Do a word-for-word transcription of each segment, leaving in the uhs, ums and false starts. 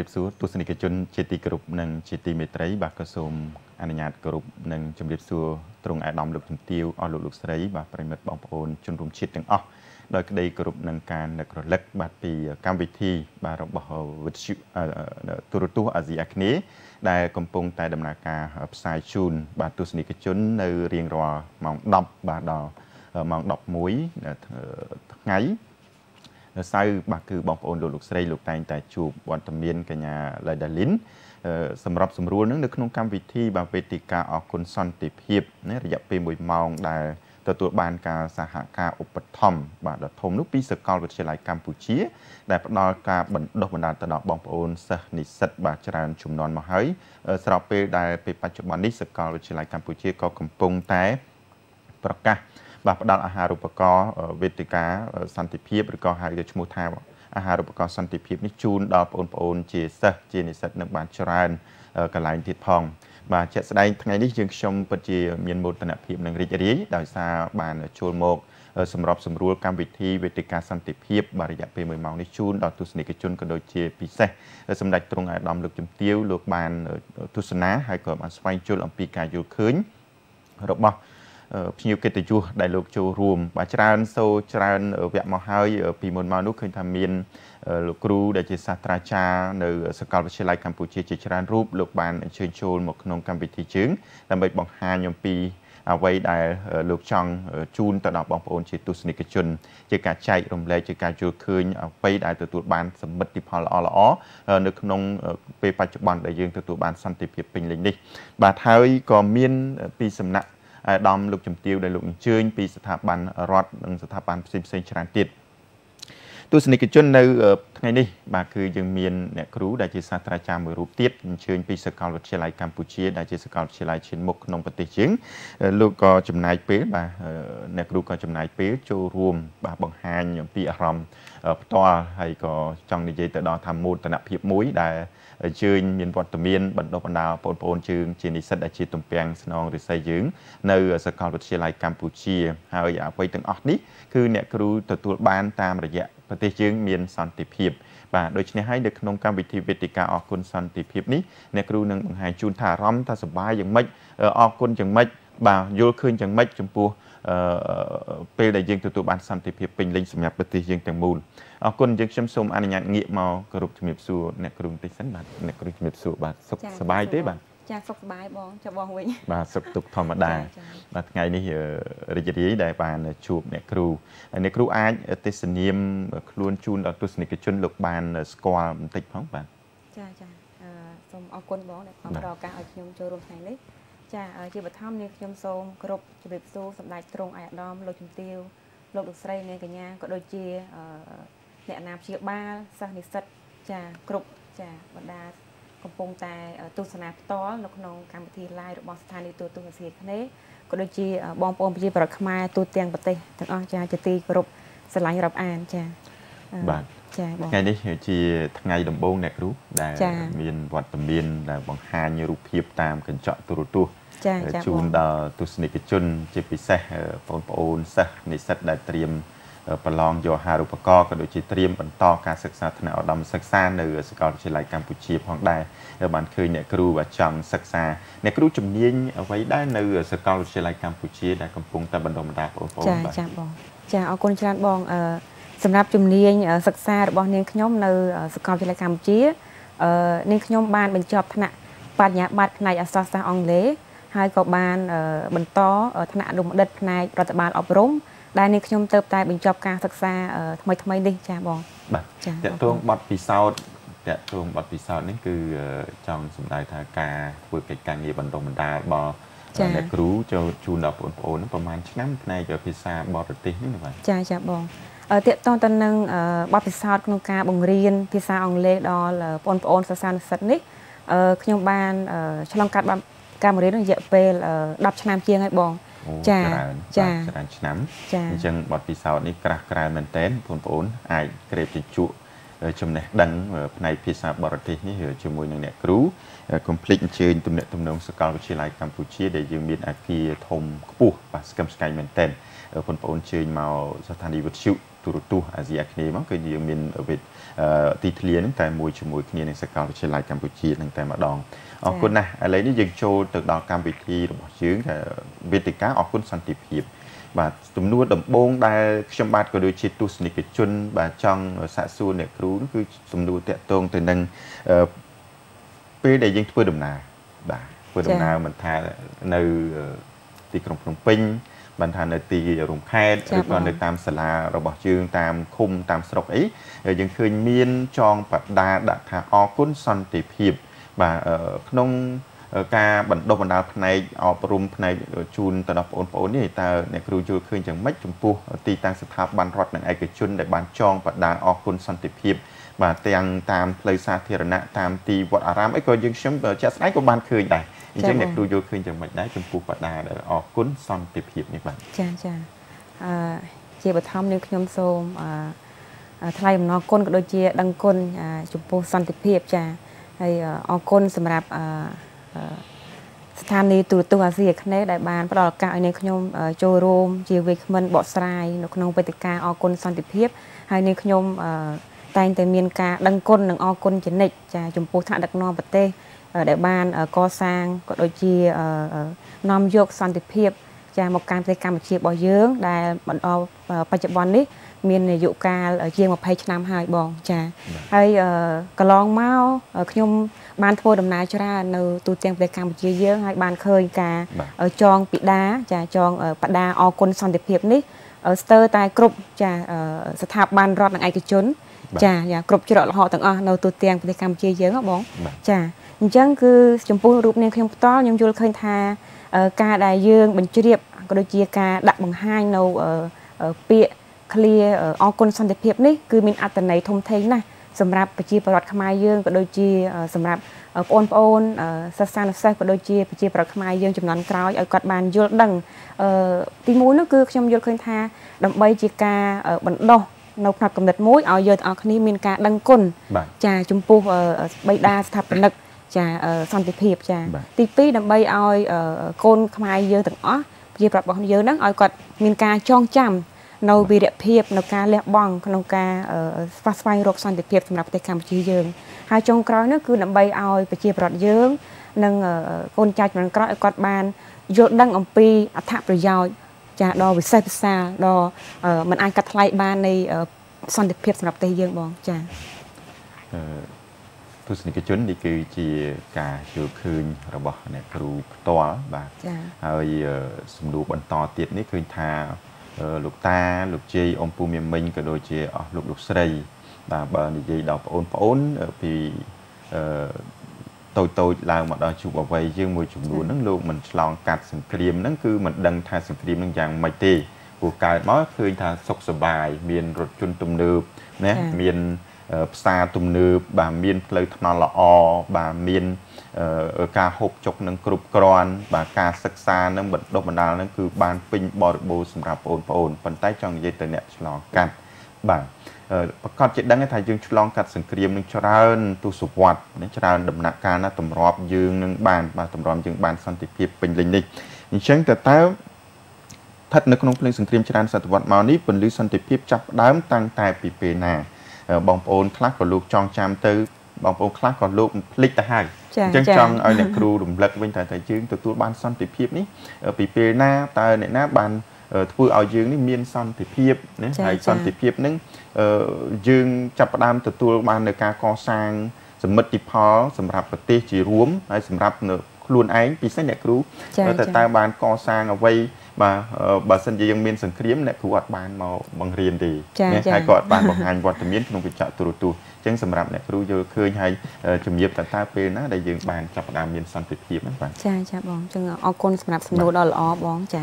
Điệp Xúa, tu sinh chun chi ti group nâng chi ti metri bạc cơ sôm anh nhạt group nâng Chum Điệp Xúa trung ai đom lục chum tiêu ở lục lục sấy bạc phải mệt bóng ồn chun rung chít từng óc. Đôi cái đây group nâng can được rồi lắc bạc vì cam vị thi bạc rộng bảo vật sự tu tu ở gì ác ní. Đại công pung tại đầm nà ca ở sai chun bạc tu sinh chun nơi riêng rò mỏng đậm bạc đỏ mỏng đậm muối ngáy. Sau bà cứ bóng ổn lục xe lục tay tại chụp bọn thầm miên cả nhà lời đà lính xâm rộp xâm rùa nâng được nông cam vị thi bà vệ tì ca ở con son tịp hiệp dạp bê mùi mong đà tờ tụi bàn ca xa hạ ca ổ bật thầm bà đã thông lúc bí sở con vật chế lại Campuchia đà bắt đo ca bẩn đốc bẩn đà tờ đọc bóng ổn sở nít sật bà chả ràng chùm non mà hới sở đọc bê đà bê bà chụp bán nít sở con vật chế lại Campuchia có cầm bông té bà ca và bắt đầu hà rụp có về từ cá sản thị phiếp rồi có hai đứa chung một thao hà rụp có sản thị phiếp nít chun đo ôn ôn chia sẻ chia nít sạch nước bán chran cả lại thịt phòng và chạy sau đây ngày đi trường sông vật chia miền một tận áp hiệp nâng rít rít đào xa bàn chôn một sầm rộp sầm rùa cam vị thi về từ cá sản thị phiếp và rải dạp về mười màu nít chun đo tu sĩ cái chun còn đôi chia pi xe sầm đạch trung ai đom lực chấm tiêu lược bàn tu sĩ ná hai cờ bàn xoay chôn làm pi cà vô khến rộp bao nhiều cái từ chùa đại lục chùa rùm bà tràn sâu tràn ở vẹn màu hơi ở pì môn màu nước khơi tham miên lục ru đại chế satra cha nơi sài gòn và sài lai campuchia chế tràn rúp lục bàn chơi chôn một nông cam vị thị trứng làm bệnh bỏng hà nhom pì quay đại lục trăng chun tạo đọc bỏng ôn chế tu sinh cái chun chế cả chạy rồng lê chế cả chùa khơi quay đại từ tụt bàn sầm mật tiệp hòn lọ lọ nơi nông về ba chục bàn đại dương từ tụt bàn san tiệp hiệp bình lĩnh đi bà hơi có miên pì sầm nặng đom lục chấm tiêu đại lục chơi vì sự tháp bàn rót đằng sự tháp bàn sim sim tràn tiệt tôi xin kể chuyện nơi ngày đi bà cứ dừng miền nè cứu đại chiến sát ra cha mười rúp tiết chơi vì sự cao luật chia lại Campuchia đại chiến sự cao chia lại chiến mục nông vật tế chiến lục có chấm nai pế bà nè cứu có chấm nai pế châu ruộng bà bằng hai nhóm pi ram to hay có trong những giây tới đó tham mưu tận hiệp muối đại chơi miền Bắc Tây Miền bản đồ bản đảo Pol Pol chơi trên địa sách đại chiến Tùng Piang Song được xây dựng nơi sài gòn vật chế lại Campuchia hay ở quay từng óc ní cứ nè cứ từ từ ban tam rồi dạ và tây chương miền san tị hiệp và đôi khi hãy được nông cam vị thị Việt Nam ở con san tị hiệp ní nè cứ nâng bằng hai chun thả rắm ta sập bay chẳng mấy ở con chẳng mấy bà vô khơi chẳng mấy chấm pua về đại dương từ từ ban san tị hiệp bình linh sầm nhập tây chương tàng mùn ở con dương chấm sôm anh nhạn nghĩa màu cà rụp miệp xù nè cứ tây sắn bạc nè cứ miệp xù bạc sập bay tế bạc cha sập bay bong cha bong vậy bà sập tục thầm đà và ngày này để chỉ đấy đại bàn chụp nè cứ nè cứ ai tây sơn niêm luôn chun ở tây sơn cái chun lục bàn score tịch phóng bạn cha cha sôm ở con bong để phòng đào cả ở nhung chơi rùm này đấy cha chỉ bật thăm này nhung sôm cà rụp chụp miệp xù sập đại trung ai đom lô chum tiêu lô được xây này cả nhà có đôi chia nè nạp chia ba sang đi sạch cha cục cha bận đà công pung tài tu sanh nạp to lộc nông cam bỉ lai được bóng sanh đi tu tu ngự sĩ khné có đôi chi bóng pung bỉ bờ khmai tu tiền bát tây thằng ông cha chư ti cục sanh lại gặp an cha bạn cha ngày đi chi ngày đồng bông nè rú đại miền Bắc Tây Miền là bằng hai như rú hiệp tam cần chọn tu tu chun tu sinh cái chun chế bị sẹt pung pung sẹt nị sẹt đại tiêm bà lòng dò hà rụp có đôi chỉ tiêm bẩn to cả sắc xa thân ở đầm sắc xa nơi sài gòn trở lại Campuchia hoàng đài bạn khơi nhẹ kêu và chọn sắc xa nhẹ kêu chấm nhiên vậy đã nơi sài gòn trở lại Campuchia đã cầm phung ta bẩn đồng đà của phun bà cha bong cha ở con cha bong sầm nạp chấm nhiên sắc xa được bong nên nhóm nơi sài gòn trở lại Campuchia nên nhóm ban bẩn chọp thân ạ bạn nhà bạn này ở xa xa ông lễ hai cậu ban bẩn to ở thân ạ đồng đất này rồi tập ban ở rốn đại nên khi chúng tôi tại bình chọn ca thực ra thay thay đi cha bò. Dạ thường bật vì sao? Dạ thường bật vì sao? Nên cứ trong sùng đại thà ca vừa cái ca nghiệp vận động mình đa bò để cứu cho chun đập ổn ổn và mang chiếc nắm này cho vì sao bò được tiếng như vậy? Cha cha bò. Tiện toàn tân năng bật vì sao trong ca bồng riêng vì sao ông lê đó là ổn ổn sao sao sạch nít khi chúng ban cho long cát ban ca bồng riêng nó dễ về đập cho nam kia ngay bò. Chà, chà, chừng bọt vì sao này cà cà mình té phun phun ai kẹp trên trụ chấm này đằng này phía sau bờ thì hiểu chấm môi này cứu complete trên tụm này tụm nông sài gòn chia lại Campuchia để dương miền ai kia thông cũ và scam sky mình té phun phun trên màu satan đi vật siêu tu tu Asia này mong cái gì mình ở Việt tây Thái nước Thái môi chủng môi kia này sẽ cao về lại Campuchia nước Thái mà đòn ở quân này lấy những dân châu từ đòn Campuchia rồi bỏ chướng là Việt Tây cá ở quân San Tiệp Hiệp và tụm nuôi đầm bông đai trong bát có đôi chi tu sinh cái chun và trong xã xu này cứu cứ tụm nuôi tẹt tôn từ năng về để dân quê đồng nào bà quê đồng nào mình thay nơi thì còn Phnom Penh bản thân nơi tì rồng khe rồi còn nơi tam sà la rồi bỏ chương tam khung tam sọc ấy dân khơi miên tròn bạt đa đã thả o côn son tiệp hiệp và nông ca bản đồ bản đảo này ở vùng này chun từ đó ổn ổn thì ta này cứ chưa khơi chẳng mấy chấm pu tì tăng sát tháp ban rót này ai cái chun để ban tròn bạt đa o côn son tiệp hiệp và tăng tam lời sa thiền nạ tam tì vợ aram ấy coi dân sống chặt sấy của ban khơi này Chắc chắc đẹp đôi vô khuyên chẳng mạch đáy trong cuộc bạc đà đã ở cuốn xong tiệp hiệp như vậy. Chà chà chị bà thông nếu nhóm xô thay em nó con của đôi chị đăng con trong cuộc xong tiệp hiệp chà hay ở con xâm rạp tham đi tù tù hà dìa khát nế đại bàn bắt đầu là cao nên nhóm chô rôm chìa việc mân bỏ sài nó không về từ ca ở con xong tiệp hiệp hay nên nhóm tay tên miên ca đăng con nâng ở con chiến nịch chà trong cuộc thạ đặc no vật tê đại ban co sang có đôi chia nom dược san tiệp hiệp cha một cam tây cam một chia bò dướng đại bọn ao Pajabon đấy miền dụ ca ở riêng một hai năm hai bòn cha hay cà long máu nhung ban thôi đồng nai cho ra nấu tu tiên tây cam một chia dướng hay ban khơi cả ở tròn bị đá cha tròn ở bạt đá ao côn san tiệp hiệp đấy ở sơ tai cụp cha sát tháp ban rót đằng ai cái chốn cha nhà cụp cho họ tặng ao nấu tu tiên tây cam một chia dướng bón cha chẳng cứ chấm phun rụp nên không to nhưng vô khơi tha ca đại dương bình chưa đẹp có đôi chia ca đặt bằng hai nâu ở ở bịa clear ở con san đẹp hiệp đấy cứ mình ăn tận này thông thấy này sầm rạp bị chia bọt khmai dương có đôi chia sầm rạp ôn ôn sa san sa có đôi chia bị chia bọt khmai dương chấm nón còi ở cọt bàn vô đằng tí mũi nó cứ trong vô khơi tha đầm bay chia ca ở bận đo nấu nạp cầm đặt mũi ở giờ ở khi mình ca đăng cồn trà chấm phun bay đa thập lực chà san tiệp hiệp chà tiệp pi đầm bay oi côn khai dơ từng ó dây bạc bóng dơ nắng oi quạt miền ca tròn chằm nâu bì đẹp hiệp nâu ca lẹ bong nâu ca pha phai rộp san tiệp hiệp sầm nạp tây cam chi dơ hai trong cõi nó cứ đầm bay oi bị dây bạc dơ nâng côn trai trong cõi quạt bàn dơ đăng ông pi ắt tháp rồi dòi chà đo bị say xa đo mình ăn cắt lại ban này san tiệp hiệp sầm nạp tây dơ bong chà tôi xin cái chuyến đi kêu chị cả chiều khơi rồi bỏ này kêu to và hơi sum đủ bận to tiệt nít khơi tha lục ta lục chi ông phu miền minh cái đôi chị lục lục sợi và bờ gì đọc ôn ôn vì tôi tôi làm mà đòi chụp bảo vệ riêng môi chụp đủ nắng luôn mình lon cắt sừng kìm nắng cứ mình đăng thay sừng kìm nắng vàng mày tê của cái máu khơi tha sọc sờ bài miền rột chun tùm nướp nè miền xa tùm nư bà miên lời thầm là o bà miên ca hộp chốc nâng cụp con bà ca sắc xa nâng bật độc bản đá nâng cư bàn pinh bò được bố xâm rạp ồn phá ồn phần tay trong dây tờ nẹ chú lòng cắt bà còn chị đăng thay dương chú lòng cắt sừng kìm nâng cho ra ơn tu sụp hoạt nâng cho ra ơn đầm nạ ca nâng tùm rộp dương nâng bàn bà tùm rộp dương bàn xong tiệp hiệp bình linh đi nhưng chẳng thật tao thật nâng nông lên sừng kìm cho ra ơn sạch vật màu ní bình lưu xong tiệp hiệp chắp đám tăng tài bị bề nà bóng ôn khắc của lúc trong trăm tư bóng ôn khắc của lúc lịch ta hai chân trong ở nhà kêu đùm lật bên tại tại chương từ tu ban son tiệp hiệp ní bị pê na ta này na ban thưa ở dương ní miên son tiệp hiệp đấy hay son tiệp hiệp nứng dương chập đam từ tu ban được ca co sang sầm mật tiệp phó sầm rạp bát tê chỉ rúm hay sầm rạp luôn ấy vì sách nhà kêu tại ta ban co sang ở vây bà bà sinh viên dân miền sừng kìm này cứu hoạt ban màu bằng riêng thì hai cọt ban bằng hành quạt từ miền trong việc chợ tù tù chẳng sầm rạp này cứu vô khơi hay chụm nghiệp tại ta về nó đại dương bàn chập đàm miền săn tiệp hiệp anh bạn. Chà chà bóng chừng ở con sầm rạp sầm đồ đó là ó bóng chà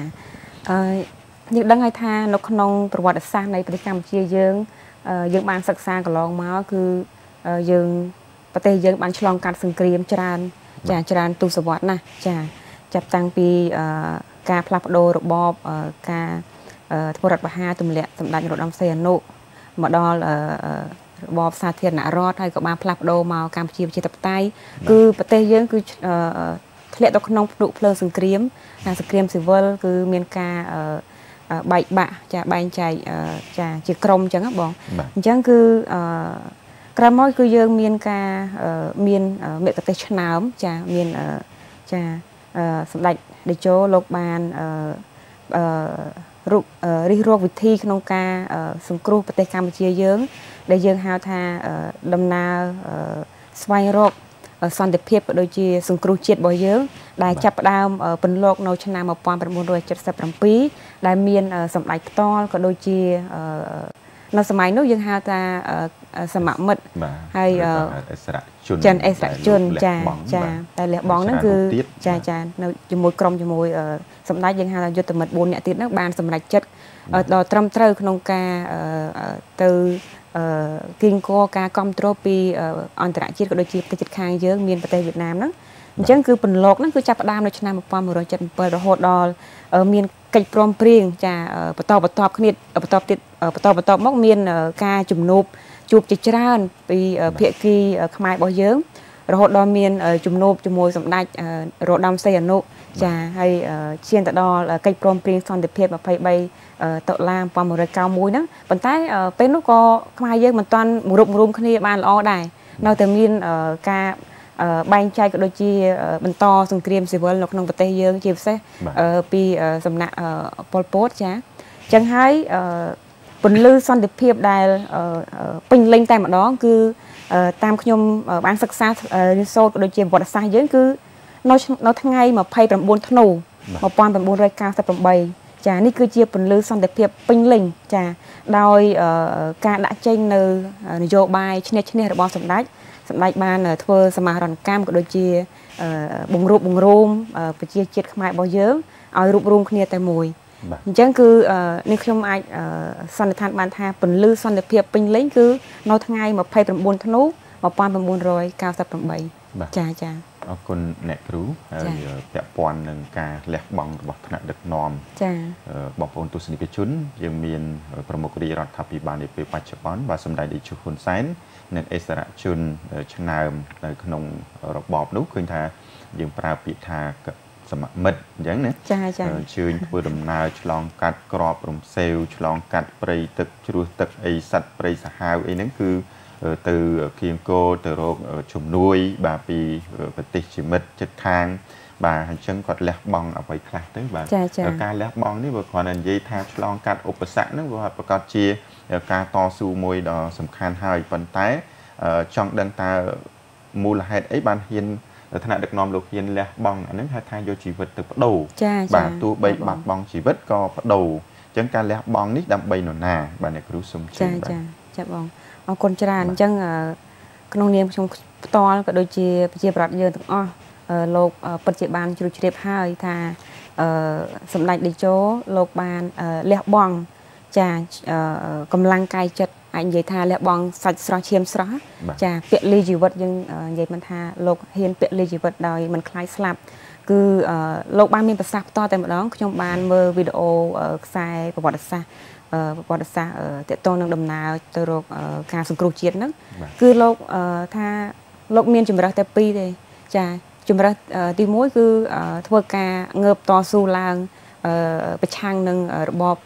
những đăng hay tha nó không từ hoạt đất sang này từ cam chia dương dương ban sặc sang của lòng máu cứ dương và tây dương ban cho lòng cạn sừng kìm tràn chà tràn tu sờ bọt nè chà chập tăng pi ca plap đồ rồi bò ca thua rạch bà ha tùm lẹ tùm đạch rồi đông xe nụ mà đó là bò xa thiệt nạ rốt hay có ba plap đồ màu cam chìa chìa tập tay cứ bà tê dương cứ lẹ tóc nông nụ phơ sừng kìm sừng kìm sừng vơ cứ miền ca bảy bạ chả bạn chạy chả chỉ krom chẳng á bọn chẳng cứ kram mỗi cứ dương miền ca miền mẹ tập tết nào cũng chả miền chả sập đạch để cho lộc bàn ruột ri ruột vịt thi nông ca sùng cừu tập tết campuchia dương để dương hào tha đầm na xoay ruột xoăn đẹp phết đôi chi sùng cừu chết bỏ dương đại chập đào bình lộc nấu chả nào mà quan bình môn rồi chật sập làm pí đại miền sập đạch to có đôi chi nó sầm máy nó dương hào tha sầm mật hay chân ếch chân trà trà tại lệ bóng nó cứ trà trà nó chìm môi crom chìm môi sầm đạch dương hào tha vô từ mật bồn nhẹ tiết nước bàn sầm đạch chất đò trâm trơ nông ca từ kinh co ca comtropi on trạng chiết của đôi chi tây chật khang dương miền tây Việt Nam đó chẳng cứ bình lộc nó cứ chập đam nó chăn một pha một rồi chật bờ rồi hột đò miền cạnh prom prieng trà bờ tàu bờ tàu khniệt bờ tàu tiết bờ tàu bờ tàu móc miền ca chùm nộp chụp chích ra vì phía kia khai bao dưỡng rồi đo miền chùm nộp chùm môi sầm đạch rồi đam xây nộp trà hay chiên tại đo là cây prom prieng son đẹp phết mà phải bay tạo làm qua một rồi cao mũi đó vận tải bên nó có khai dưỡng mình toàn một rụng rung khi bàn lo đài nào từ miền ca ban trai của đôi chi mình to sừng kềm sừng vườn lộc nông vật tây dương chiếm sẽ pi sầm nạ Pol Pot trà chẳng hay phần lư son đẹp phết đài bình lên tay mà đó cứ tam nhôm bán sặc sa sôi của đôi chi vọt sa dưỡng cứ nói nói thằng ngay mà pay bằng buôn thau mà quan bằng buôn ray cao sẽ bằng bầy trà ní cứ chia phần lư son đẹp phết bình lên trà đòi ca đã tranh nơ dồ bài trên này trên này là bom sầm đáy sầm đáy ban là thưa sầm hà ròn cam của đôi chi bùng rụp bùng rôm của chia chiết khai bao dưỡng ao rụp rôm kia tại mùi chẳng cứ nên không ai son được than bàn tha phần lư son được phê bình lấy cứ nói thằng ngay mà phay phần buôn thằng nú mà quan phần buôn rồi cao tập phần bảy trà trà con nẹt rú đẹp quan nâng ca lẹt bằng bậc thang được nòm bậc ôn tu sinh bị chún dương miền promocri rạt tháp bị ban để bị bạch chón và sầm đại để chụp hồn sáng nên extra chun chăn nào là nông bọt nút khơi tha dương pra bị tha sầm mật giống này chun vừa đầm nào chọn cắt crop rom sale chọn cắt prey tật chua tật ấy sạch prey sả hào ấy nắng cứ từ kiêng cô từ rộng chùm nuôi bà bị vật tịch chỉ mật chất thang bà hành chân còn lép bong ở quầy khác tới bà ca lép bong đấy vừa còn là dây thang lon cắt ốp sẵn nữa vừa hợp con chia ca to su môi đó sầm khan hai phần tái trong đơn ta mua là hết ấy ban hiền thân hạ được nom lục hiền lép bong ở những hai thang vô chỉ vật từ bắt đầu bà tu bay bạc bong chỉ vật co bắt đầu chân ca lép bong nít đâm bay nổ nà bà này cứ sum chơi bong con tràn chân nông nghiệp trong to đôi chia chia bạc dơ lộc bật chế bàn chụp đẹp hai thà sầm lạnh để chỗ lộc bàn lẹ bong trà cầm lăng cay chật anh vậy thà lẹ bong sạch xóa chiêm xóa trà tiện ly dị vật nhưng vậy mình thà lộc hiền tiện ly dị vật đời mình khai slap cứ lộc ban miền bắc sạp to tại một đó trong bàn mơ video xài của bọn xa bọn xa tiện to năng đầm nào từ rồi cả sùng cừu chiết nữa cứ lộc tha lộc miền chụp bạc tây pi đây trà chúng ta tìm mối cứ thua ca ngợp to su lang bạch hang nâng bọp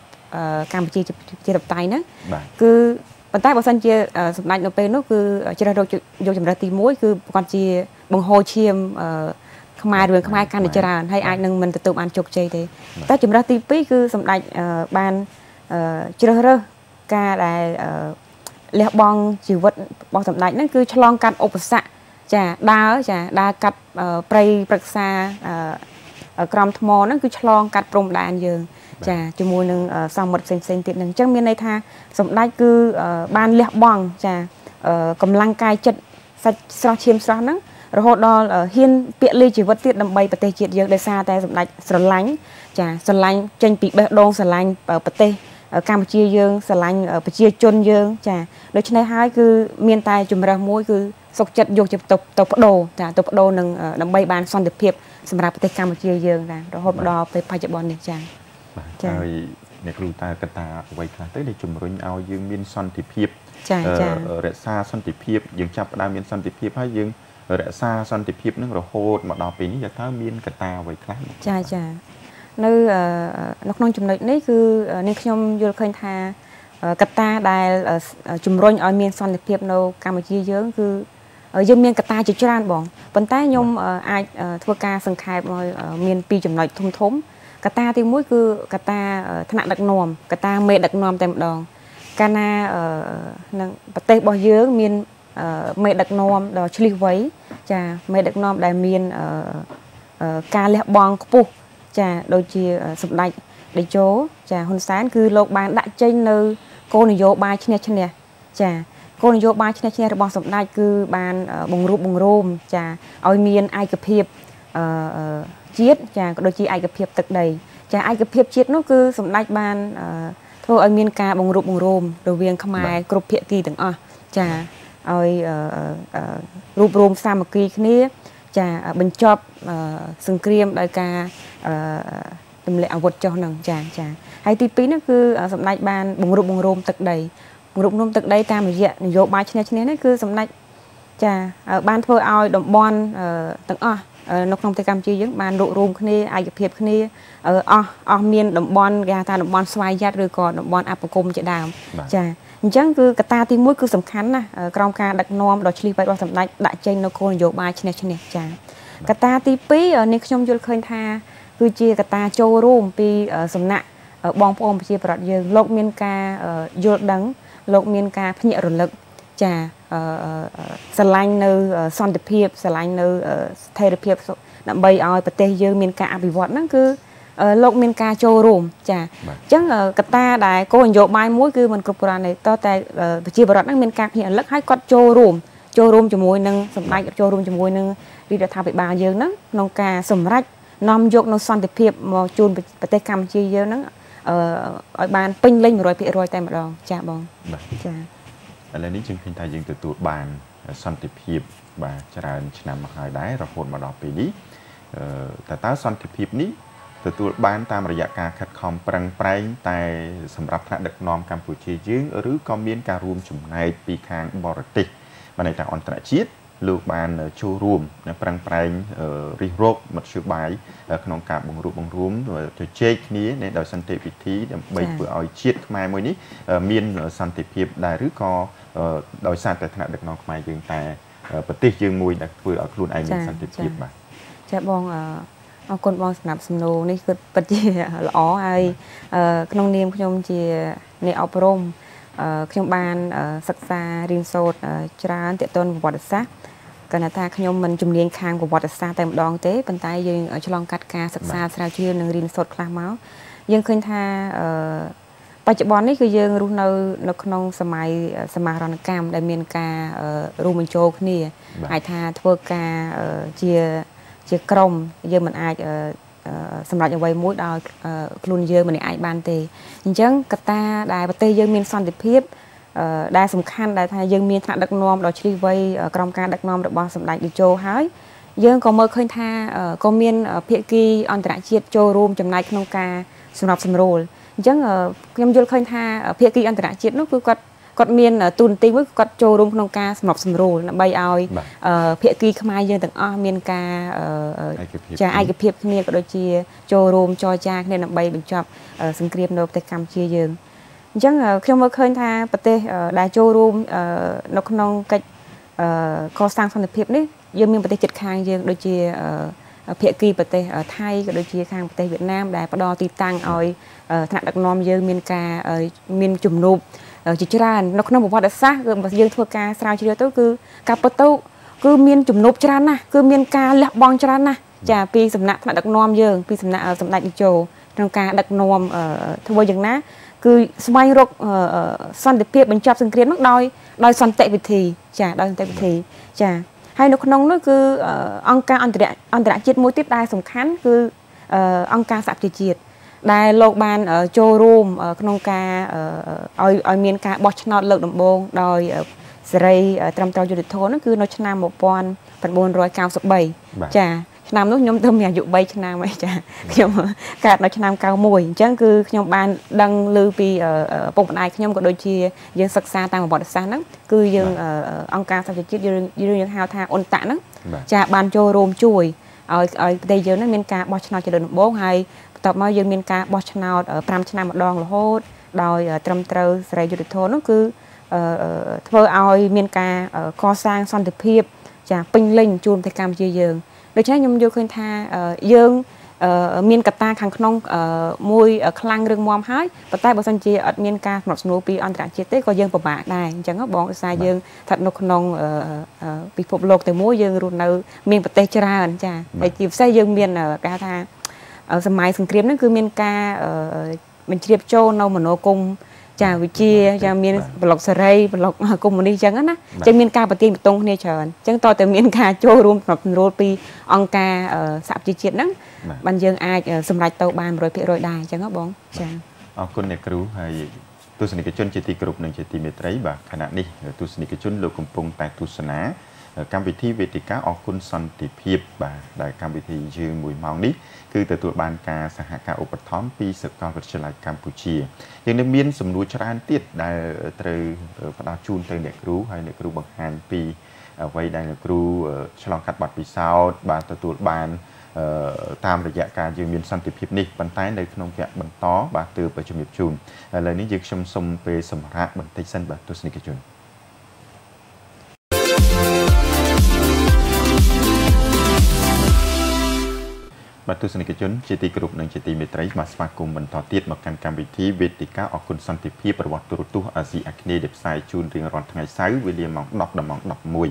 campuchia chia tập tay nữa cứ bàn tay bảo san chia sập lạnh nộp nó cứ chia ra đôi vô chúng ta tìm mối cứ còn chia bằng hồ chiêm không ai đường không ai can để chia ra hay ai nâng mình tự tụm ăn chục chơi thế ta chúng ta tìm pí cứ sập lạnh bàn chia ra ca đại lẹ bong chỉ vật bong sập lạnh nó cứ chlong can ốp sạ chà đa chà đa cắt prey bạc sa crom thmo nó cứ chlong cắt prom đàn dường chà chùm môi nâng sau một sen sen tiện nâng chân miên này tha sầm đai cứ ban lẹ bong chà cầm lăng cai chật sạch xóa chiêm xóa nắng rồi hột đo hiên tiện ly chỉ vật tiện đầm bay bật tê chiết dường để xa tay sầm đai sờ lánh chà sờ lánh chân bị bẹt đôn sờ lánh bật tê Campuchia dường sờ lánh bật chia chôn dường chà đối chân này hai cứ miên tay chùm ra mũi cứ sọc chật vô chụp tập tập đồ, trà tập đồ nâng đầm bay bàn son đẹp phết, xem ra phải Campuchia dương ra, rồi hộp đò phải phải chụp bòn để chàng. Rồi nè kêu ta cái ta quay lại tới đây chụp rồi nhau dương miên son đẹp phết, rẽ xa son đẹp phết, dương chập đa miên son đẹp phết hay dương rẽ xa son đẹp phết nó rồi hộp mà đò pin giờ ta miên cái ta quay lại. Chà chà, nơi nông nông chủng này cứ nên không vô khơi tha cặp ta đài chủng rồi ở miền son đẹp đẹp nâu Campuchia dướng cứ ở dân miền cặp ta chỉ cho ăn bỏng vấn tay nhom ai thua ca sừng khai mọi miền pi chủng này thung thốn cặp ta thì mỗi cứ cặp ta thân nặng đặc nòm cặp ta mệt đặc nòm tem đòn cana ở tây bờ dướng miền mệt đặc nòm đó chili vấy chà mệt đặc nòm đài miền ca lệ bong pu chà đôi chia sụp lạnh để chố chà hôn sáng cứ lột bàn đại trên nơi cô này vô ba trên này trên này chà cô này vô ba trên này trên này bong sụp lạnh cứ bàn bùng rụp bùng rôm chà ôi miền ai cập hiệp chiết chà đôi chia ai cập hiệp tật đầy chà ai cập hiệp chiết nó cứ sụp lạnh bàn thôi ôi miền ca bùng rụp bùng rôm đầu viên không ai cột hiện kỳ từng à chà ôi rụp rôm xa một kỳ kia chà bình chọc sừng cream đại ca tầm lệ ảo vật cho nàng chàng chàng hay tí pí nó cứ sầm nách ban bùng rụng bùng rôm tật đầy bùng rụng rôm tật đầy ta mới dẹt vô bài trên này trên này nó cứ sầm nách chà ban thôi ao đồng bon tận o nông nông tây cam chi những ban độ rôm kia ai gặp hiệp kia o o miền đồng bon gà ta đồng bon xoay giặt rồi còn đồng bon apocom chạy đào chà chẳng cứ cả ta thì mỗi cứ sầm khán nè trong ca đặt nom đòi chili bay qua sầm nách đại trên nó còn vô bài trên này trên này chàng cả ta tí pí nên trong vô khơi tha cứ chia cả ta châu rôm pi sầm nặng bong phong chia bọt dương lộc miên ca vô đắng lộc miên ca phết nhẹ rồi lực trà slang nơi son đẹp hiệp slang nơi thay đẹp hiệp nằm bay oi bật tê dương miên ca bị vọt nó cứ lộc miên ca châu rôm trà chắc cả ta đại cô anh vô mai muối cứ mình cột bọt này to tay chia bọt nó miên ca phết nhẹ lực hay quật châu rôm châu rôm cho muối nâng sầm nách châu rôm cho muối nâng đi ra tháp bị bà dương nó nong ca sầm rách nằm dục nó son đẹp hiệp mà chôn bật tê cam chia dương nó ở bàn pin lên rồi bị rồi tay mà đòn cha bong cha là những chương trình thay dựng từ tụ bàn son tiệp hiệp và cha ra nằm hai đáy rồi hồn mà đòn bị đi tại tao son tiệp hiệp ní từ tụ bàn tam rồi dạ cả khát khom prang prang tại sầm rập thạch đực nòm Campuchia dương ở rứ con miên cà rùm chủng này bị khang bờ tịch và này tại on tại chiết lục bàn châu rùm prang prang ri rộp mật siêu bài trong cả bùng rụp bùng rúm rồi chơi chơi ní để đòi san tiệp vị thí để bày vừa ỏi chiết mai môi ní miên san tiệp hiệp đại rứ co đòi san tại thằng được non mai dừng tại bật tiết dừng mùi đặc vừa ở luôn ai miên san tiệp hiệp mà cha bong con bong nằm sầm nô này cứ bật gì lỏ ai trong niềm trong chi này ao prom trong bàn sắc xa riêng sốt tràn tiệt tôn vọt sắc cần là ta khi nhom mình chủng liên khang của bọt xa tại một đòn tế bàn tay dừng ở trong lòng cắt ca sạc xa sao chưa nâng rin sột khang máu dừng khơi tha bài chụp bón ấy cứ dừng run nâu nó không sầm mai sầm mai ròn cam đại miền ca rùm mình châu kia ai tha thua ca chia chia còng dừng mình ai sầm lại như vậy mũi đòi luôn dừng mình ai ban tề nhưng chẳng cắt ta đại bát tây dừng miền son đẹp hiếp đa sủng khăn đại thay dân miền thạc đặc nòm đó chỉ vây trong ca đặc nòm được bao sủng đại đi châu hái dân có mơ khơi tha có miền phía kia on đại chiết châu rôm chấm này trong ca sủng đọc sủng rồ dân em dân khơi tha phía kia on đại chiết nó cứ quật quật miền tuần tây với quật châu rôm trong ca sủng đọc sủng rồ là bay oi phía kia không ai dân từng o miền ca cha ai cái phía kia có đôi chia châu rôm cho cha nên là bay bình chọn sủng kiêm đâu tay cầm chia dân chẳng khi mà khơi tha bật tê đại châu rôm nó không cách co sang son đẹp hiệp đấy dân miền bật tê chật khang dân đôi chia phía kia bật tê Thái đôi chia khang bật tê Việt Nam đại bờ đo tì tăng oi thằng đặc nom dân miền ca miền chủng nộp chỉ cho ra nó không một vài đất xa gần dân thua ca sao chưa tới cứ cà bơ tâu cứ miền chủng nộp cho ra na cứ miền ca lạp bong cho ra na chả pi sầm nặng thằng đặc nom dân pi sầm nặng sầm nặng châu trong ca đặc nom thua dân ná cứ xoay rộng xoắn đẹp hiệp bên chập sừng kiến mắc đôi đôi xoắn tệ vịt thì chả đôi tệ vịt thì chả hay nó nông nó cứ ông ca ông tự đại ông tự đại chiết mối tiếp đai sủng khán cứ ông ca sạp chiết chiết đai lộc ban ở châu rôm nông ca oi oi miền ca bọt nọt lợn đồng bông đôi sợi trầm trâu du lịch thôn nó cứ nói cho nam một pon phần bồn rồi cao sập bảy chả nam lúc nhóm tâm nhà dụ bay cho nam ấy chả nhóm cạt nói cho nam cao mùi chứ cứ nhóm ban đăng lưu vì ở vùng này nhóm có đôi chia dân sặc xa tăng một bọn xa lắm cứ dân ông ca sao chiết dân dân hao tha ôn tạ lắm chả ban cho rôm chuối ở ở đây giờ nó miền ca bò cho nó cho đợt bố hay Tập mà dân miền ca bóc chân nào ở pram chân nào một đòn là hốt đòi trầm trờ sài du lịch thôn nó cứ thơ ao miền ca co sang son thực hiệp chả pin linh chuồn tay cam chơi giường được chứ nhung vô khơi tha dương miền cà ta hàng nông môi khlang rừng mòm hái và tai bờ san chi ở miền ca một số pi on trạng chi tiết có dân của bạn này chẳng có bọn sai dương thật nông nông bị phục lột từ mối dương ruột nợ miền bờ tây chơ ra anh chả để chịu sai dương miền ở ca tha ở sầm mai sầm kềm nó cứ miền ca mình chìa cho nâu mà nó cùng chả vị chia chả miền lộc sờ ray lộc cùng mình đi chẳng á na chẳng miền ca bờ tây bờ tông này chờn chẳng to từ miền ca cho rùm nọc rô pi on ca sạp chi chiết nắng ban dương ai sầm lại tàu ban rồi phe rồi đài chẳng có bóng chả con này cứu hay tu sĩ cái chốn chỉ ti group này chỉ ti mệt đấy bà khả năng đi tu sĩ cái chốn lục cùng bông tại tu sĩ ná cam vị thi về thì cá ở con son thì hiệp bà đại cam vị thi dương mùi màu ní cứ từ tuổi ban ca sang hạ ca ốp thóm pi sập cao vật trở lại Campuchia nhưng nếu miên sầm núi cho ăn tiết đại từ phát đào chun từ đại cứu hay đại cứu bằng hàn pi vậy đại cứu cho lòng cắt bạt pi sao bà từ tuổi ban tam đại ca dương miên son thì hiệp ní bàn tay đại không vẹn bàn tó bà từ bà chum hiệp chun lời ní dược sầm sầm về sầm hạ bàn tay sân bà tu sĩ cái chun và tôi xin kể chuyện chỉ ti group nâng chỉ ti mệt đấy mà spa cùng mình thọ tiết mà căn cam vị trí về thì các ông san tiếp hiệp bảo vật tụt tu ở dị acne đẹp sai chun riêng ròn ngày sáu về liền mỏng đọc đầm mỏng đọc mùi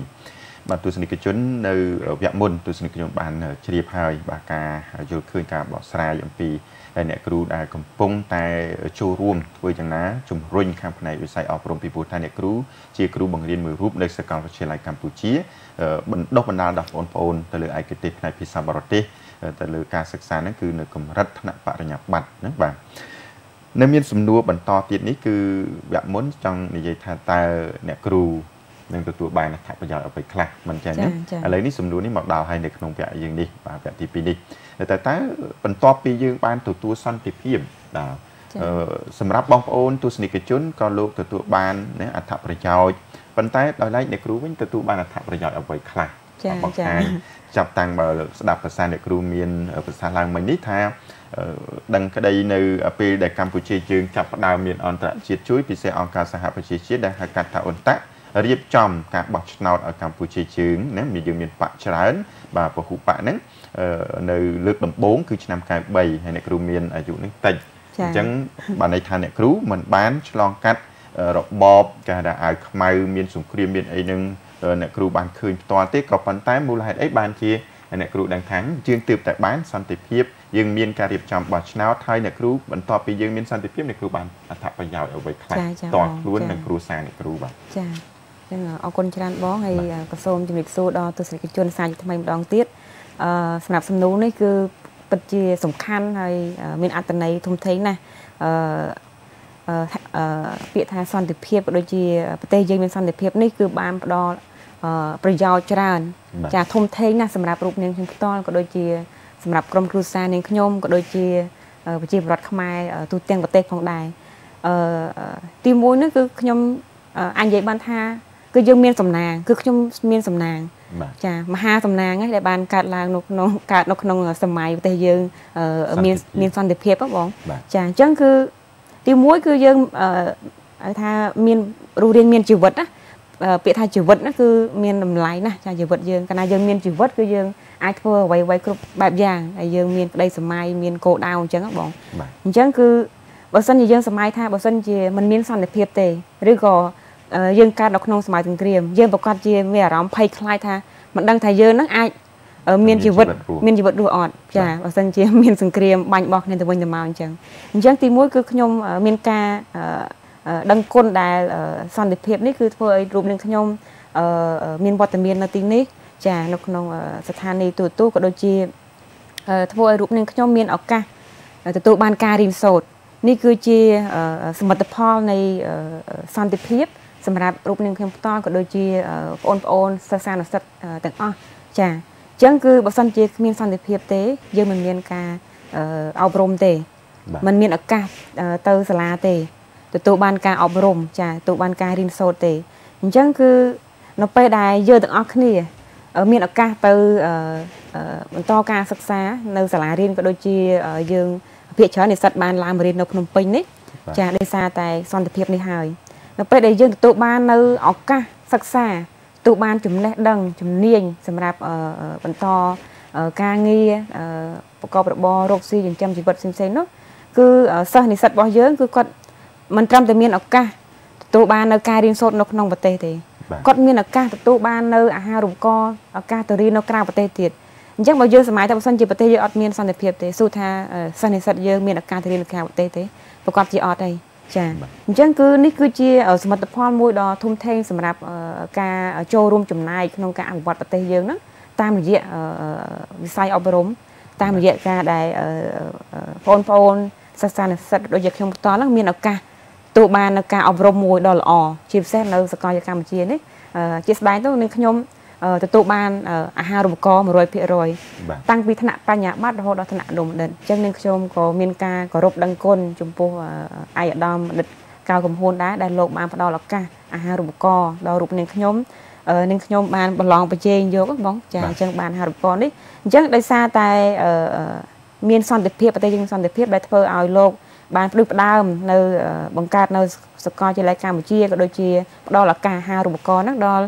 và tôi xin kể chuyện nơi vẹn môn tôi xin kể chuyện bàn chìa hai bà ca dù khơi cả bỏ sai dòng pi nè kêu đại cầm bông tai châu ruộng với chẳng ná chùm ruộng cam này với sai ở vùng pi bồ tai nè kêu chia kêu bằng riêng mười rúp lấy sài gòn và chia lại Campuchia bận đọc bận đọc ôn ôn từ lời ai kể tiếp này pisa baroteแต่เรื่องการศึกษานั่นคือในกลุ่มรัฐนักปริญญาบัตรนั่นแบบในเมียนสมนัวบรรทอติดนี้คือแบบม้วนจังในใจทาตาเนี่ยครูนั่นคือตัวใบนักถ่ายประหยัดเอาไปคลักมันใจนะอะไรนี่สมนัวนี่หมอกดาวให้ในขนมแกะยังดีแบบที่ปีนี้แต่แต่บรรทอปียังบ้านตัวตัวสั้นติดเพียบดาวสำหรับบางคนตัวสนิทกับชนก็โลกตัวตัวบ้านเนี่ยอัฐประหยัดปัญไตโดยไล่เนี่ยครูวิ่งตัวตัวบ้านอัฐประหยัดเอาไปคลักบางท่านจับตังบาร์ดับภาษาเด็กรูเมียนภาษาลางมันนิดท่าดังกระไดในปีเด็กกัมพูชีจึงจับดาวเมียนอันตรชีช่วยพิเศษองค์การสหประชาชาติได้หาการถ่ายอุตตะเรียบจอมการบอกชนเอากัมพูชีจึงนั้นมีอยู่เมียนปะฉลาดบาร์ปะหุปะนั้นในเลือกลำโป้งคือชนำการใบให้เด็กรูเมียนอายุนั้นติดจังบาร์ในท่าเด็กรูเหมือนบ้านชลองกัดรบบอบการได้อาขมายเมียนสงครามเมียนไอหนึ่งnè kêu bàn khơi toàn tết gặp bàn tay mua lại ấy bàn kia nè kêu đang thắng chương từ tại bán san tiệp hiệp dương miên cà riệp chạm bạch não thay nè kêu bàn to pi dương miên san tiệp hiệp nè kêu bàn thạp bàn giàu ở vậy khai toàn luôn nè kêu sang nè kêu bàn. Chà, nên là ông con trai bó hay cơ sôm chim lịch số đó tôi sẽ cái chuyện sang cho mình đón tiết sản phẩm nấu này cứ bật chia sủng khăn hay miên ăn tận này thông thấy nè việc thay san tiệp hiệp đôi khi tây dương miên san tiệp hiệp này cứ bàn đoประหยัดจราจากทมเทนะสำหรับรูปเนียนตอนก็โดยจีสำหรับกรมครูซาเนียนขยมก็โดยจีประจีบรัดขมายตูเตียงประเทศของใดตีมวยนั่นคือขยมอันใหญ่บ้านท่าคือยังเมียนสำนางคือขยมเมียนสำนางจากมหาสำนางนั่นแหละบ้านกาดลางนกนงกาดนกนงสมัยแต่ยังเมียนเมียนซอนเดเพียบก็บอกจากจังคือตีมวยคือยังท่าเมียนรูเรียนเมียนจิววัดนะเปียทายจิวต์นั่นคือเมียนลำไส้นะจากจิวต์ยังการยังเมียนจิวต์คือยังไอเทอร์ไว้ไว้ครบแบบอย่างยังเมียนได้สมัยเมียนโกดาวจังก็บอกจังคือบางส่วนยังสมัยท่าบางส่วนจีมันเมียนสันเพียบเตยหรือก็ยังการดอกนองสมัยถึงเกลียมยังประกอบจีเมียร้องไพ่คลายท่ามันดังทายยังนั่งไอเมียนจิวต์เมียนจิวต์ดูอ่อนจ้ะบางส่วนจีเมียนถึงเกลียมบังบอกในตะวันตะมาจังจังตีมุ้ยคือขยมเมียนกาดังคนได้สันติเพียบนี่คือเพื่อรูปหนึ่งขยมเมียนบอตเมียนนาตินี้จากนกนงสถานีตัวตู้ก็โดยจีเพื่อรูปหนึ่งขยมเมียนออกกะตัวตู้บานการิมโสดนี่คือจีสมบัติพอในสันติเพียบสำหรับรูปหนึ่งขยมต้อนก็โดยจีโอนโอนซาซาหนักสัตต่างอ้อจากจังคือแบบสันจีเมียนสันติเพียบเตยยังมันเมียนกาเอาบรมเตยมันเมียนออกกะเตอสลาเตยตัวบ้านการอบรมจ้ะตัวบ้านการรินโซเตยจังคือเราไปได้เยอะถึงออกนี่มีนักการตัวต่อการศึกษาในสาราเรียนก็โดยจียัง Phía chó này sắt bàn làm rồi nó không pin đấy. Chả đây xa tại son tập hiệp này hài. Nó bây đây dương tụ ban nơi ốc ca sắc xa. Tụ ban chúng nét đằng chúng niên xâm rạp ở bẩn to ca nghi có bộ rốc suy dành chăm chỉ vật xem xem nó. Cứ sơ này sắt bỏ dưỡng cứ còn mình trăm từ miên ốc ca. Tụ ban nơi ca riêng sốt nó không bật tê thế. Còn miên ốc ca tụ ban nơi à rùm co ốc ca tù riêng nó cao bật tê thiệt. Chắc bao giờ máy tập sân chỉ bật tê ở miền sân để phép thế, su tha sân này sân giờ miền ở càng thì lên cao tê thế, và còn chỉ ở đây, chả. Chắc cứ ní cứ chia ở mặt tập phong môi đỏ thung thê, mặt đạp cả showroom chủng này không cả ăn bọt bật tê giờ nữa, tam dịa sai ở bờm, tam dịa cả đại phone phone, sân sân sân đôi giờ không to lắm miền ở cả, tụ bàn ở cả ở bờm môi đỏ lỏ, chìm xét nơi sờ coi cả một chia đấy, chia bài đó nên khom. Tụ ban à ha rùm co mà rồi phía rồi tăng vì thân nạ ba nhà bắt hồ đó thân nạ đồm đần chắc nên chôm có miên ca có rộp đăng côn chùm po ai ở đó địch cao cầm hôn đá đài lộ mà đó là ca à ha rùm co đó rụp nên nhóm nên nhóm ban bật lòng bật trên vô các bóng chả chân ban ha rùm co đấy chắc đây xa tại miên son được phép và tây dương son được phép đại thơ ao lộ ban được đam nơi bằng cát nơi sờ coi chỉ lấy cam một chia có đôi chia đó là ca ha rùm co nó đó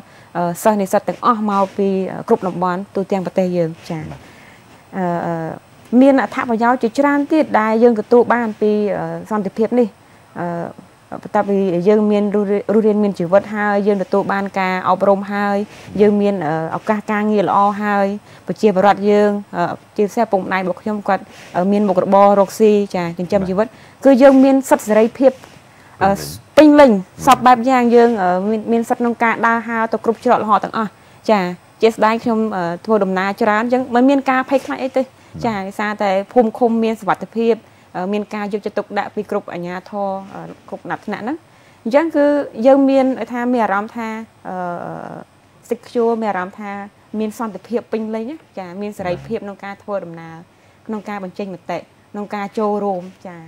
sau này sạch từng ơ màu vì cục nồng bón tụi tiền bật tê dương chả miền là tháp vào nhau chỉ tràn tiết đài dương cái tụ ban vì son thực thiệp đi tại vì dương miền rùi rùi miền chỉ vật hai dương được tụ ban ca ao brom hai dương miền ao ca ca nghe là o hai và chia vào loạt dương chia xe vùng này một trong quạt miền một bò roxy chả trên trăm chỉ vật cứ dương miền sạch dây thiệp bình lình sập bẹp giang dương ở miền sắt nông cạn đa ha tộc group chợ họ tặng à chả chết đai trong thua đồng na cho rán chẳng mấy miền ca phải khai ấy thôi chả xa tại phum khum miền sập tập hiệp miền ca dương cho tộc đại vì group ở nhà thọ group nạp nạn đó chẳng cứ dương miền ở tha miền ram tha secure miền ram tha miền son tập hiệp bình lình nhé chả miền sợi hiệp nông ca thua đồng na nông ca bằng tranh mặt tệ nông ca châu rôm chả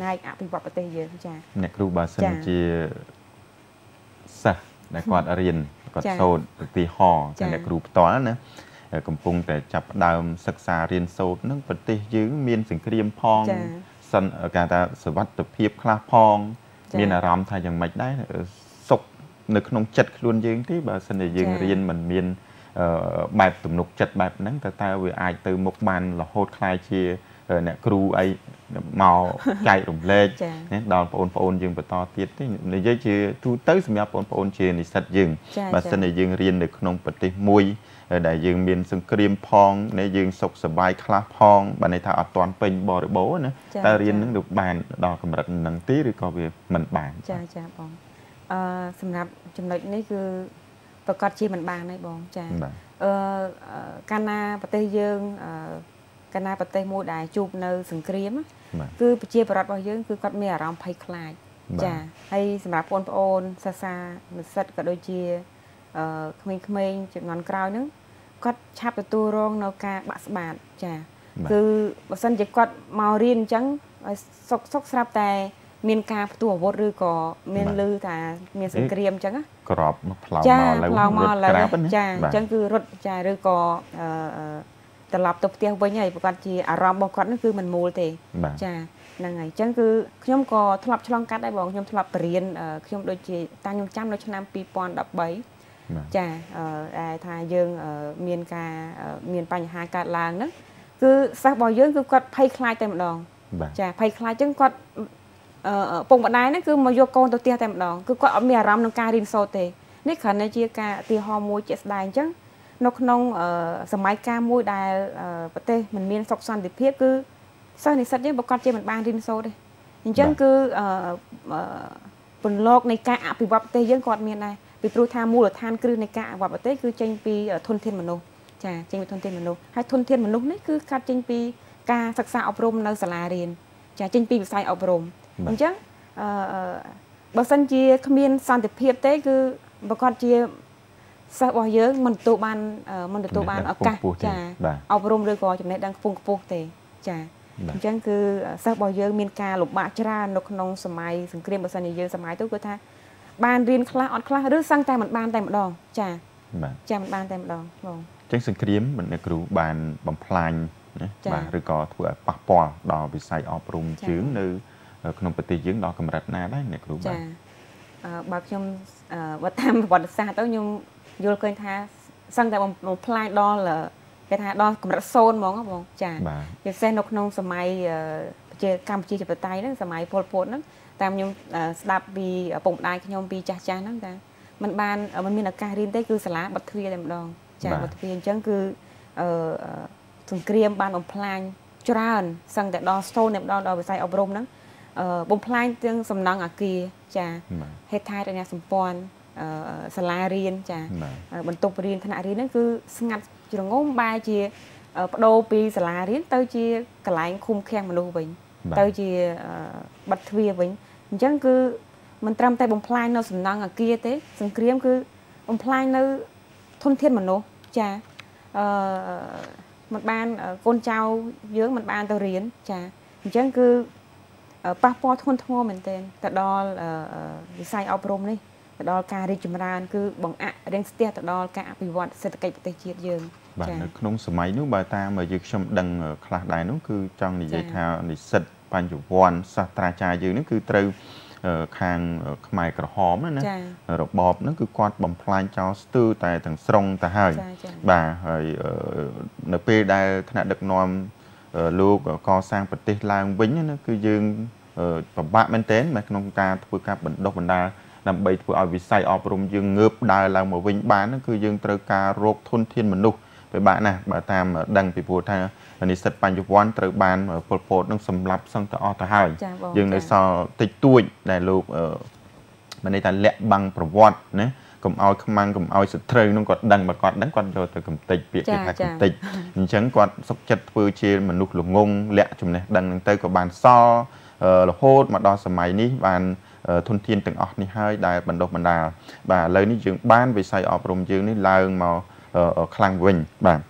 nay áp đi bọc tây dương chả nè kêu bà sinh chia sa nè quạt ariền quạt sôi tì hò nè kêu toán nữa cầm bung để chập đam sắc xa ariền sôi nước bật tây dương miên sừng kềm phong sân ở cả ta sở vật tập hiệp kha phong miên là rắm thay chẳng mạch đấy sộc nực nông chật luôn dương tí bà sinh để dương ariền mình miên bài tụng nục chật bài nắng ta ta vừa ai từ một bàn là hột khai chia nè kêu ấy màu chạy rụng lệ nè đòn phồn phồn dừng và to tiết đấy nên giới chưa thu tới xem nhau phồn phồn chơi thì sạch dừng mà sân này dừng riêng được nông bật tê mùi đại dừng miền sông Krem phong nè dừng sọc sờ bay khla phong bạn này thà ở toàn pin bò được bố nữa ta riêng những được bàn đòn cầm rật nặng tí rồi còn về mình bàn. Chà chà bông. Xem nào chừng này đấy cứ và con chi mình bàn này bông chà. Cana và tây dương cái này bật tay môi đài chụp nơi sừng kềm cứ chia vào bao nhiêu cứ cắt mè rong hay khai chả hay sắm ôn ôn xa xa mình sạch cả đôi chia khmei khmei chụp ngón cào nữa cắt chắp từ tu rong nấu cá bạc bạc chả cứ bớt sân chỉ cắt màu riên trắng sọc sọc sáp tai miền ca tuột vót rư cỏ miền lư thà miền sừng kềm trắng á cọp chả lau màu là chả trắng cứ rốt chả rư cỏ tập lập tập tiếng với nhảy và chị à ram bảo con nó cứ mình mua thì chả là ngày chẳng cứ nhóm có thập lập trong các đại bọn nhóm thập lập tiền nhóm đôi chị ta nhóm trăm đôi cho năm pi pon đập bấy chả đại thái dương miền ca miền tây hai cả làng đó cứ sắc bao nhiêu cứ quạt phay khai tem đòn chả phay khai chẳng quạt bông bận đái nó cứ mà vô con tập tiếng tem đòn cứ quạt ở miền ram nó ca rin sâu thì nít khẩn là chia ca tia hoa môi chết đài chẳng nó không sớm mai ca môi đài bật tê mình miên sọc xoăn được phép cứ sau này sắp nhất bà con chơi mình ban riêng sâu đây nhưng chẳng cứ phần lọc này ca áp bị bật tê dân còn miền này bị pro tha mua là than cứ này ca và bật tê cứ tranh pi thôn thiên mà nô chả tranh về thôn thiên mà nô hay thôn thiên mà nô đấy cứ cắt tranh pi ca sạc sạo brom nơi sala riền chả tranh pi sai brom nhưng chẳng bà sân chia miên san được phép tê cứ bà con chia sau bao giờ mình tụ ban mình được tụ ban ở cả chả ở brom rồi coi chúng này đang phung phô thì chả chẳng cứ sau bao giờ miền ca lục bạ chả nông nông sầm mai sừng kềm bờ sài nhiều sầm mai tôi cứ tha ban riêng khla on khla rứa sang tay mình ban tay mình đòn chả chả mình ban tay mình đòn chẳng sừng kềm mình được rủ ban bằng phàn và rồi có thua bạc bò đào bị say ọp rung chướng nữ không phải tiếng đó cầm rạch na đấy này các bạn bạc nhung vật tham vật xa tới nhung vô cơn tha sang tại một một play đo là cái tha đo cầm rạch son món các bạn chả việc xe nọc nông sầm mai chơi cam chi chụp tay đó sầm mai phồn phồn đó tam nhung đạp bị bụng đai nhung bị chà chà lắm ta mình ban mình mình là cà rin tới cứ xả lá bật thuyền làm đòn chả bật thuyền chẳng cứ thường kêu ban bông plan cho ra sang tại đo son làm đo đo bị say ọp rung đó bông plan tương sầm nong ở kia chả hết thai rồi nhà sầm pon salarian chả bận tục riêng thân ái riêng đó cứ ngặt chỉ là ngôn bài chia đô pi salarian tới chia cả lại khung khen mà luôn bình tới chia bật thuyền bình chẳng cứ mình trầm tay bông plan nó sầm nong ở kia thế sầm kêu cứ bông plan nó thôn thiên mà nó chả một ban con trao dưới một ban tàu riêng chả chẳng cứ bà bò thôn thôn mình tên, ta đó là sai áo bồm này, ta đó cà ri chum ran, cứ bằng ạ, đen stia ta đó cà bị vọt, sẽ ta kẹp tay chiết dương. Bạn nông sớm ấy nút bà ta mà dược sâm đằng khạc đại nút cứ trong này dây thao này sệt bàn chủ quan sát tra trà dương nút cứ từ hàng mày cả hóm nữa nè, rồi bọp nút cứ quạt bằng plan cho tư tại thằng sông tại hơi, bà hơi np đây thằng đực non lúc co sang bật tê lang vĩnh nó cứ dương bạn bên tén mà nông ca thua ca bận độc bận đa làm bầy thua ao vì say ọp rung dương ngợp đa là một vĩnh bán nó cứ dương trơ ca rốt thôn thiên mình nụ với bạn nè bà tam đăng bị vua tha này sập bàn chụp quan trơ bàn ở phật phật đang sầm lấp sang ta o ta hai dương này so tịch tuổi đại lục mà này ta lẹ bằng bờ vọt nè cầm ao khăm ăn cầm ao sệt trơn nó còn đằng mà còn đánh quan rồi từ cầm tịch việc thì phải cầm tịch chẳng còn sốc chật vừa chia mà nụ lụm ngông lẹ chùm này đằng tay của bàn so là hốt mà đo sầm máy ní bàn thôn thiên từng ọt ní hơi đại bản đồ bản đào và lời ní dương ban về say ọp rồng dương ní làng mà ở khang vinh bà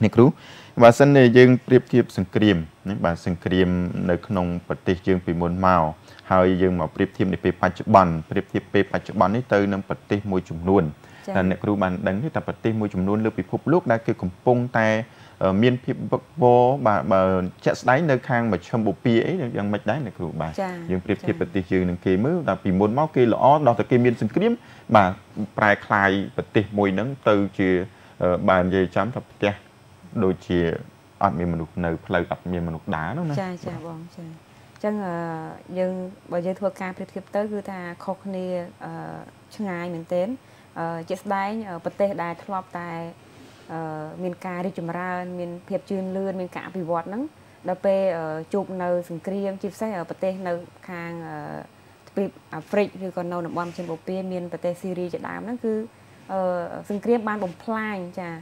ní cứu và sân này dương tiếp tiếp sừng kìm ní bà sừng kìm nơi khung vật tịch dương bị mồn màu hơi dương mà tiếp thêm để phát triển bản tiếp thêm để phát triển bản ấy từ năm phát triển môi trường luôn là nét cơ bản đánh như ta phát triển môi trường luôn lưu bị phục lúc đã kêu cùng phong ta miền phía bắc vô bà bà chợ đáy nơi khang mà trong bộ pia ấy đang mạch đáy này cơ bản dương tiếp thêm phát triển dương kia mới là bị muốn máu kia lõ đó từ kia miền sinh kiếm bà prai khai phát triển môi nắng từ chia bàn dây chấm thập kia đôi chia ăn miền mực nở lời gặp miền mực đá đó nè chẳng dân bây giờ thua ca tiếp tiếp tới cứ ta khóc này chẳng ai mình tên chết đáy bật tê đài thua lọp tại miền ca đi chùm ra miền phép chuyên lươn miền cả bị vọt nắng đập pe chụp nâu sừng kêu chụp say ở bật tê nâu khang bị Afrik rồi còn nâu nằm bom trên bộ pe miền bật tê Syria chợ đám nó cứ sừng kêu ban bồng plan chả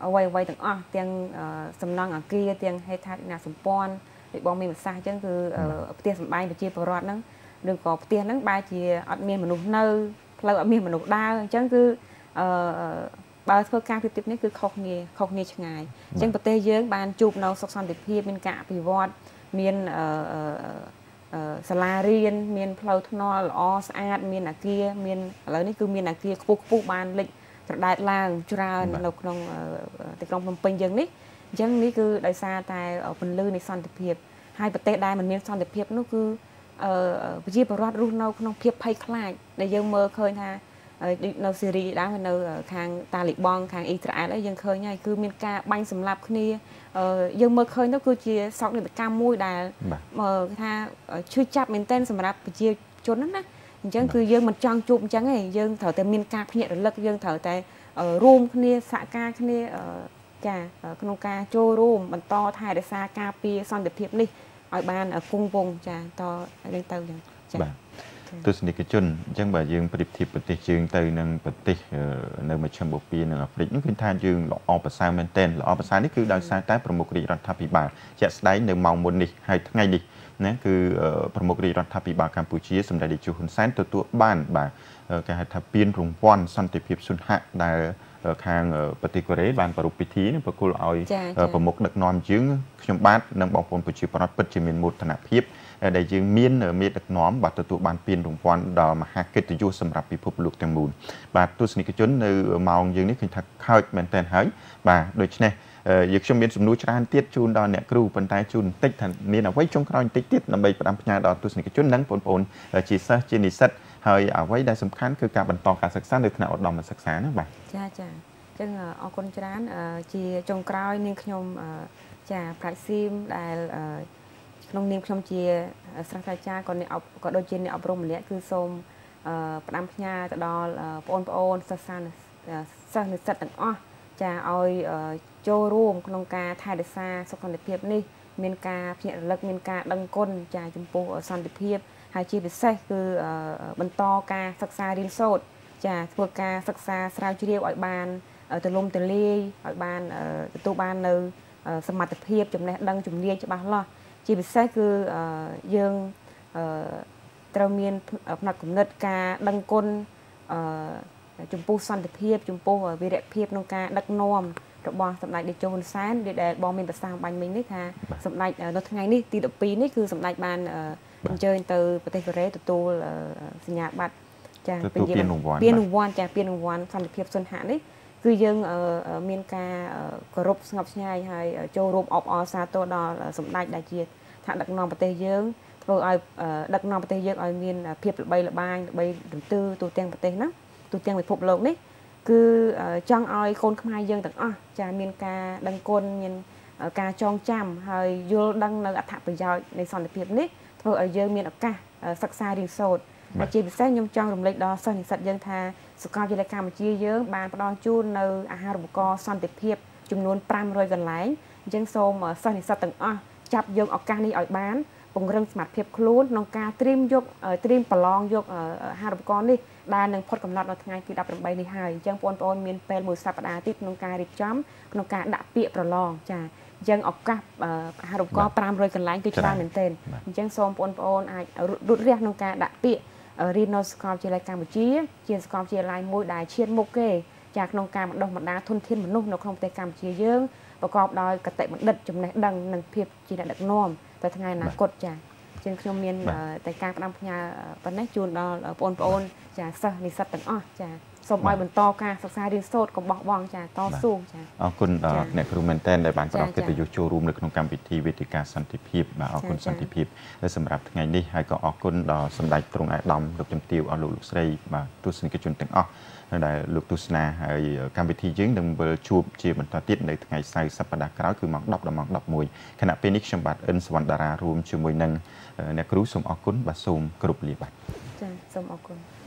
quay quay từng o tiếng sầm non ở kia tiếng hay thắt là sầm pon bọn mình xa chứ cứ tiền bay mà chia vào rót nắng đừng có tiền nắng bay chia ăn miên mà nục nơ lâu ăn miên mà nục đa chứ cứ bao thua ca thì tiếp nữa cứ khóc nghe khóc nghe chừng ngày chứ bật tê dướng ban chụp nấu sọc sòn thịt hia miên cả vì vọt miên salarian miên flow thua lo sát miên là kia miên lấy này cứ miên là kia phục phục ban lịch đại làng chura lộc long tịch long phong bình dướng đấy dân ní cứ đại xa tại ở phần lư này son tập hiệp hai bậc tệ đai mình miên son tập hiệp nó cứ chia bờ rót run nâu không hiệp hay khai để dân mơ khơi ha nâu Syria đã mình nâu hàng Taliban hàng Israel đấy dân khơi nha cứ miên ca banh sầm lạp kia dân mơ khơi nó cứ chia sọc để ca môi đài mờ ha chưa chạp mình tên sầm lạp chia trốn lắm á dân cứ dân mình trang chụp chẳng này dân thở tại miên ca phe nhẹ lực dân thở tại room kia xã ca kia chà con cá trôi rùm mình to thay để xa cà phê son đẹp thiệp đi ở bàn ở cung vùng chà to lên tàu chà tôi xin đi cái chân chẳng bà dương đẹp thiệp bịch dương tây nâng bịch nâng mà chăm bộ pia nâng ở đỉnh những than dương lọ ở xa men tên lọ ở xa đấy cứ đang xa tái promo kri răn tháp bị bạc chặt đáy nâng màu một đi hai ngày đi nè cứ promo kri răn tháp bị bạc Campuchia sầm đại địa chủ Hun Sen tôi tôi bàn bà cái tháp biên rùng quan son đẹp thiệp xuân hạ đại khang bật tì quế bàn bầu bì thí nên bầu cua lòi bầu mộc đặc non trứng trong bát nâng bọc phồn bự chịu bát bật chỉ miền một thành phiếp đại dương miên ở miệt đặc nón bát tụt bàn pin đồng quan đào mà hạt kết tụt vô sầm rạp bị phục lục tàng bùn bát tụt sinh cái chốn nơi màu dương này khi thạch khai mền tên hái và đôi chân này Yêu chung biến súng núi tràn tiết chun đòn nè kêu vận tải chun tích thành nên là quấy trong coi tích tiết làm bầy làm nhà đòn tu sửa cái chun nắng phồn phồn chỉ sơ chỉ nỉ sắt hơi ở quấy đại sầm khán cứ cả bận tò cả sặc sán được nào hoạt động là sặc sán đó bạn. Cha cha, chừng ở con tràn chỉ trong coi nên nhom cha phải sim đại nông niêm trong chỉ sang thái cha còn nè còn đôi chân nè ở bồn lẽ cứ xôm làm nhà đòn phồn phồn sặc sán sặc nỉ sắt đằng o cha ơi cho rùm con cá thay được xa sau còn được thiệp đi miền cá hiện lực miền cá đăng côn trà chum po ở sàn được thiệp hai chi được say cứ bận to cá sắc xa điên sốt trà vừa cá sắc xa sao chi điêu ở bàn ở từ lôm từ ly ở bàn ở tô bàn nơi sờ mặt được thiệp chum này đăng chum lia cho bà lo chi được say cứ dương trâu miền ở mặt cũng nứt cá đăng côn chum po sàn được thiệp chum po ở về đẹp thiệp nông cá đắc nom bọn sầm lại để cho hồn sáng để bọn mình bật sang bánh mình đấy ha sầm lại nó thằng ngày ní tì đập pin đấy cứ sầm lại bàn chơi từ từ từ từ sinh nhật bạn cha piano one cha piano one sầm được phiên xuân hạn đấy cứ dân miền ca group ngọc nhai hay châu rộp ọp ọ xa to đó sầm lại đại diện thằng đặc non bật tây dương rồi ai đặc non bật tây dương ai miền phiên bay là bang bay đầu tư tụ tiền bật tây lắm tụ tiền bị phục lộn đấy cứ trang oi khôn không hai dân tận o cha miền ca đăng côn miền ca trang chạm hơi vô đăng là thạp bây giờ này sòn được hiệp nít thôi ở dân miền ở ca sắc xa đình sột mà chỉ bị xét nhung trang đồng lệch đó sân sạch dân tha sự cao chỉ là cam chia dân bàn đo chun nơ à hai đồng co sòn được hiệp chúng luôn pram rồi gần lái dân xô mà sân sạch tận o chạp dân ở ca đi ở bán cùng rừng mặt hiệp luôn nông ca trim vô trim palong vô hai đồng co đi đa năng phật cầm lót nó ngay khi đập đồng bay đi hai dân pon pon miền pel mùa sáp đá tít nông ca rịt chấm nông ca đã bịa prolong trà dân ọc cáp hà đồng co pram rồi cần lái tít ra miền tên dân xôm pon pon ai rút riêng nông ca đã bịa rinoscom chia lại campuchia chia scom chia lại môi đài chiên mộc kê trà nông ca mặt đồng mặt đá thôn thiên mặt nung nó không tây campuchia dương và cọp đòi cật tệ mặt đất chấm này đằng nằng phiệp chỉ là đằng nòm tại thằng ngày là cột trà trên trong miền tại ca đâm nhà vấn nách chuồn đó pon pon chà sơ này sạch tận o chà sông bay mình to ca sạc xa điên sốt còn bọc bong chà to xuống chà con nè cùng mình tên đại bản của cái tiêu chu room lực nông cam vị trí vị trí ca sản thị phiệp mà con sản thị phiệp để sầm rạp ngày đi hay có con đó sầm đại trung đại đầm được chấm tiêu ở lục lục xây mà tu sinh cái chuồn tận o đại lục tu sna hay cam vị trí chính đừng bờ chuột chia mình toàn tiết này ngày say sắp đặt cái đó cứ mặc đọc là mặc đọc mùi khi nào phoenix trong bát in swandara room chưa mùi nâng nè cứu sum ở cún và sum group liệt bát sum ở cún